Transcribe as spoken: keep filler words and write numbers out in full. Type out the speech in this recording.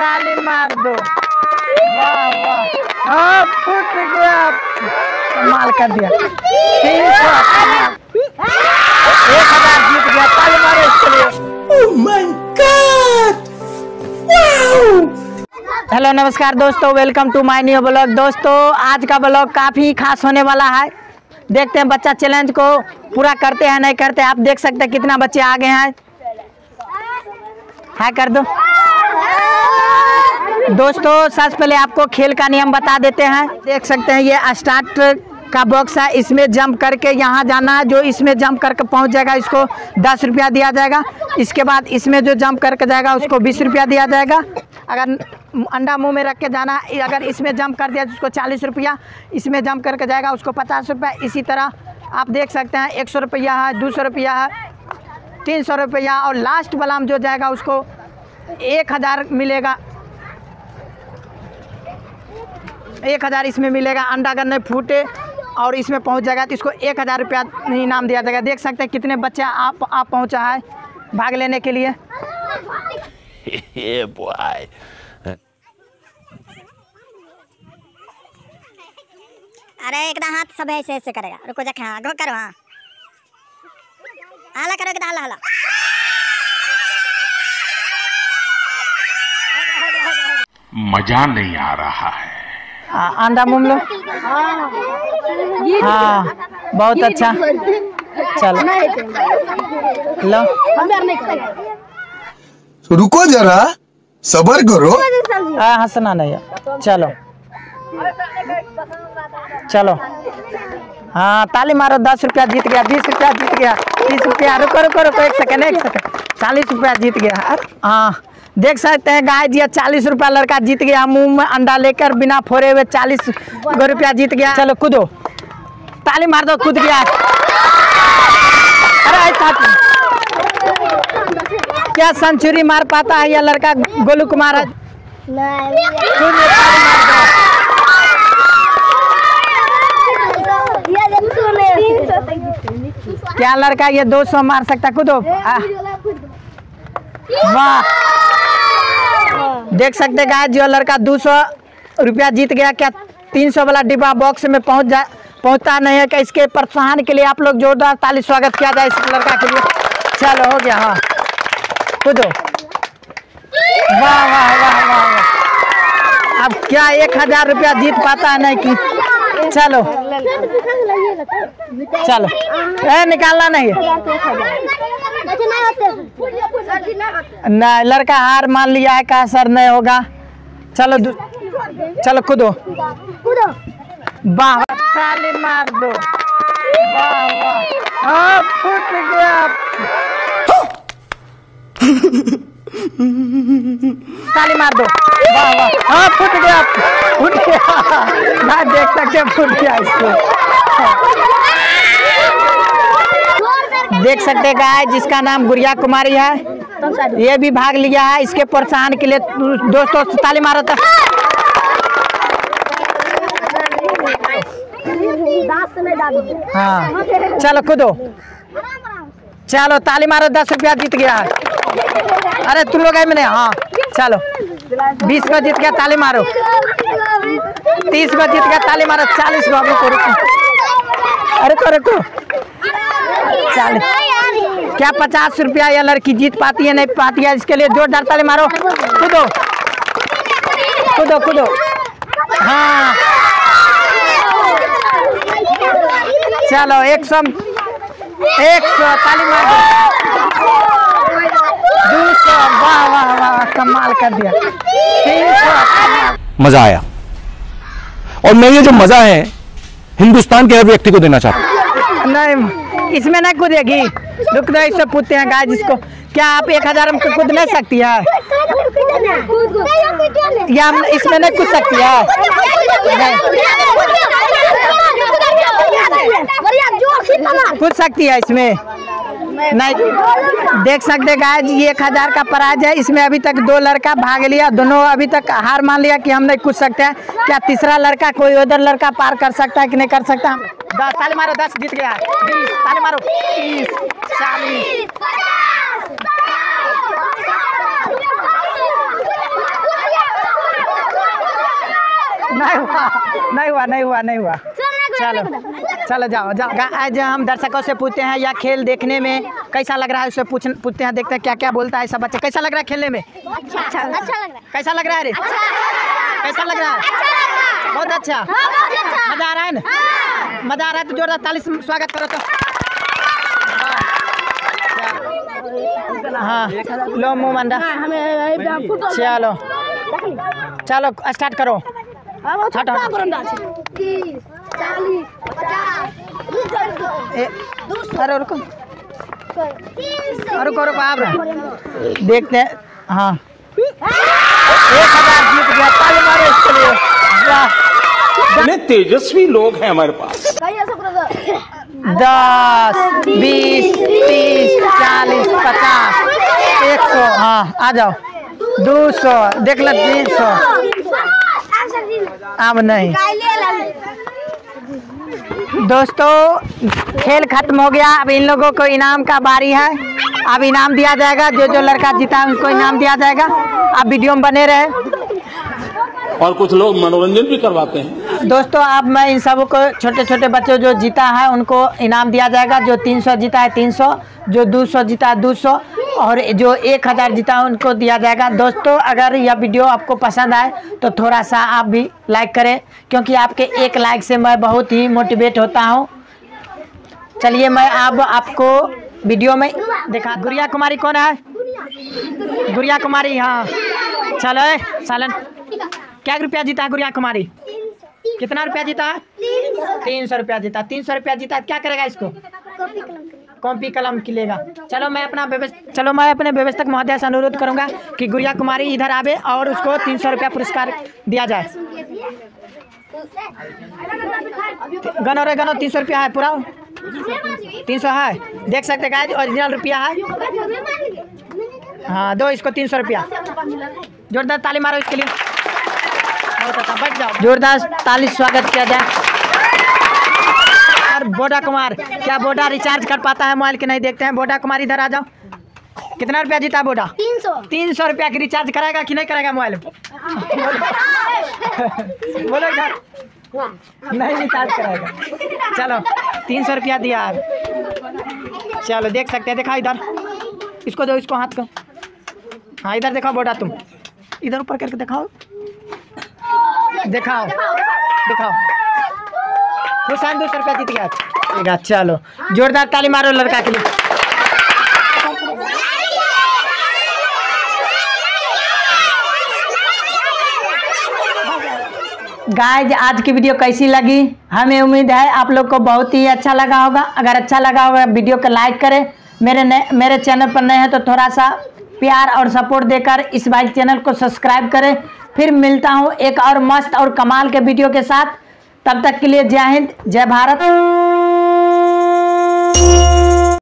ताली मार दो। वाह वाह, फूट गया, माल कर दिया। एक हजार जीत गया, ताली मारो इसके लिए। Oh my god, wow. Hello नमस्कार दोस्तों, welcome to my new blog. दोस्तों आज का ब्लॉग काफ़ी खास होने वाला है। देखते हैं बच्चा चैलेंज को पूरा करते हैं नहीं करते। आप देख सकते हैं कितना बच्चे आगे हैं। हाय कर दो। दोस्तों सबसे पहले आपको खेल का नियम बता देते हैं। देख सकते हैं ये स्टार्ट का बॉक्स है, इसमें जंप करके यहाँ जाना है। जो इसमें जंप करके पहुँच जाएगा इसको दस रुपया दिया जाएगा। इसके बाद इसमें जो जंप करके जाएगा उसको बीस रुपया दिया जाएगा। अगर अंडा मुंह में रख के जाना, अगर इसमें जंप कर दिया तो उसको चालीस रुपया, इसमें जंप करके जाएगा उसको पचास रुपया। इसी तरह आप देख सकते हैं एक सौ रुपया है, दो सौ रुपया है, तीन सौ रुपया और लास्ट वाला में जो जाएगा उसको एक हज़ार मिलेगा। एक हज़ार इसमें मिलेगा। अंडा अगर नहीं फूटे और इसमें पहुंच जाएगा तो इसको एक हज़ार रुपया इनाम दिया जाएगा। देख सकते हैं कितने बच्चे आप आप पहुँचा है भाग लेने के लिए। अरे एकदम हाथ सब ऐसे ऐसे करेगा। रुको जा, हाँ गो करो, हाँ हाला करो, एकदम हाला हाला। मजा नहीं आ रहा है। हाँ अंडा मुम लो, हाँ बहुत अच्छा। चलो लो, रुको जरा सबर करो। हाँ हंसना नहीं है। चलो चलो, हाँ ताली मारो। दस रुपया जीत गया, बीस रुपया जीत गया, तीस रुपया। रुको रुको रुको, एक सेकेंड एक सेकेंड। चालीस रुपया जीत गया। हाँ देख सकते हैं गाय जी, चालीस रुपया लड़का जीत गया। मुंह में अंडा लेकर बिना फोड़े हुए चालीस रुपया जीत गया। चलो कूदो, ताली मार दो, कूद गया। अरे क्या सेंचुरी मार पाता है यह लड़का गोलू कुमार। क्या लड़का ये दो सौ मार सकता। कूदो, वाह। देख सकते गाइस जो लड़का दो सौ रुपया जीत गया। क्या तीन सौ वाला डिब्बा बॉक्स में पहुंच जा पहुंचता नहीं है। क्या इसके प्रोत्साहन के लिए आप लोग जोरदार ताली स्वागत किया जाए इस लड़का के लिए। चलो हो गया, हाँ कूदो, वाह वाह वाह वाह। अब क्या एक हजार रुपया जीत पाता है नहीं कि। चलो चलो, ए निकालना नहीं है ना। लड़का हार मान लिया है, कहा सर नहीं होगा। चलो चलो कूदो, वाह, ताली मार दो। वाह वाह, फूट गया, ताली मार दो। वाह वाह, फूट गया, फूट गया। भाई देख सकते हैं फूट गया इसको। देख सकते गाय जिसका नाम गुड़िया कुमारी है, ये भी भाग लिया है। इसके प्रोत्साहन के लिए दोस्तों ताली मारो। तक हाँ चलो कूदो, चलो ताली मारो। दस रुपया जीत गया। अरे तुम लोग आए मैंने, हाँ चलो। बीस को जीत गया, ताली मारो। तीस को जीत गया, ताली मारो। चालीस को, अरे तो रुको, चालीस। क्या पचास रुपया यह लड़की जीत पाती है नहीं पाती है, इसके लिए जोरदार ताली मारो। कूदो कूदो कूदो, हाँ चलो। एक सौ एक सौ ताली मारो। दो सौ, वाह वाह वाह, कमाल कर दिया। तीन सौ, मजा आया। और मैं ये जो मजा है हिंदुस्तान के हर व्यक्ति को देना चाहता हूँ। नहीं इसमें नहीं कूदेगी, रुक दो। इससे पूछते हैं गाय जिसको, क्या आप एक हजार में कूद नहीं सकती है या इसमें नहीं कूद सकती है? कूद सकती है इसमें नहीं। देख सकते गाइस एक हजार का प्राइज है। इसमें अभी तक दो लड़का भाग लिया, दोनों अभी तक हार मान लिया कि हम नहीं कूद सकते हैं। क्या तीसरा लड़का, कोई उधर लड़का पार कर सकता है कि नहीं कर सकता? दस ताली मारो, दस जीत गया। बीस ताली मारो, तीस, चालीस, नहीं हुआ नहीं हुआ नहीं हुआ नहीं हुआ चलो चलो जाओ जाओ। आज हम दर्शकों से पूछते हैं या खेल देखने में कैसा लग रहा है उससे पूछ पूछते हैं, देखते हैं क्या क्या बोलता है सब बच्चा। कैसा लग रहा है खेलने में? अच्छा अच्छा लग रहा है। कैसा लग रहा है? अरे कैसा लग रहा है? बहुत अच्छा, मज़ा आ रहा है ना? मज़ा आ रहा है तो जोरदार ताली से स्वागत करो तो। हाँ लो मुँह मंडा, चलो चलो स्टार्ट करो। अरे रुको रुको रुको आप देखते हैं। हाँ एक हजार जीत गया, ताली मारो इसके लिए। इतने तेजस्वी लोग हैं हमारे पास। दस बीस तीस चालीस पचास एक सौ, हाँ आ जाओ दो सौ देख लो तीन सौ। अब नहीं दोस्तों, खेल खत्म हो गया। अब इन लोगों को इनाम का बारी है, अब इनाम दिया जाएगा। जो जो लड़का जीता उनको इनाम दिया जाएगा। आप वीडियो में बने रहे और कुछ लोग मनोरंजन भी करवाते हैं। दोस्तों अब मैं इन सब को छोटे छोटे बच्चों जो जीता है उनको इनाम दिया जाएगा। जो तीन सौ जीता है तीन सौ, जो दो सौ जीता है दो सौ और जो एक हज़ार जीता है उनको दिया जाएगा। दोस्तों अगर यह वीडियो आपको पसंद आए तो थोड़ा सा आप भी लाइक करें, क्योंकि आपके एक लाइक से मैं बहुत ही मोटिवेट होता हूँ। चलिए मैं अब आपको वीडियो में देखा। गुड़िया कुमारी कौन है? गुड़िया कुमारी, हाँ चलो सालन। क्या रुपया जीता है गुड़िया कुमारी? कितना रुपया जीता है? तीन सौ रुपया जीता। तीन सौ रुपया जीता क्या करेगा इसको? कॉपी कलम खिलेगा। चलो मैं अपना चलो मैं अपने व्यवस्थक महोदय से अनुरोध करूंगा कि गुड़िया कुमारी इधर आवे और उसको तीन सौ रुपया पुरस्कार दिया जाए। गनो रे गनो, तीन सौ रुपया है पूरा, तीन सौ है देख सकते गाइस, ओरिजिनल रुपया है। हाँ दो इसको तीन सौ रुपया, जोरदार ताली मारो इसके लिए। जोरदार ताली स्वागत किया जाए। बोडा कुमार, क्या बोडा रिचार्ज कर पाता है मोबाइल के? नहीं देखते हैं। बोडा कुमार इधर आ जाओ। कितना रुपया जीता बोडा? तीन सौ। तीन सौ रुपया की रिचार्ज कराएगा कि नहीं कराएगा मोबाइल? बोलो इधर। नहीं रिचार्ज कराएगा। चलो तीन सौ रुपया दिया है। चलो देख सकते हैं, देखा इधर, इसको दो, इसको हाथ को, हाँ इधर देखो बोडा, तुम इधर ऊपर करके दिखाओ दिखाओ दिखाओ। हुसैन दो सौ रुपया जीत गया। ठीक है चलो जोरदार ताली मारो लड़का के लिए। गाइज आज की वीडियो कैसी लगी? हमें उम्मीद है आप लोग को बहुत ही अच्छा लगा होगा। अगर अच्छा लगा होगा वीडियो को लाइक करें। मेरे मेरे चैनल पर नए हैं तो थोड़ा सा प्यार और सपोर्ट देकर इस भाई चैनल को सब्सक्राइब करें। फिर मिलता हूँ एक और मस्त और कमाल के वीडियो के साथ। तब तक के लिए जय हिंद जय भारत।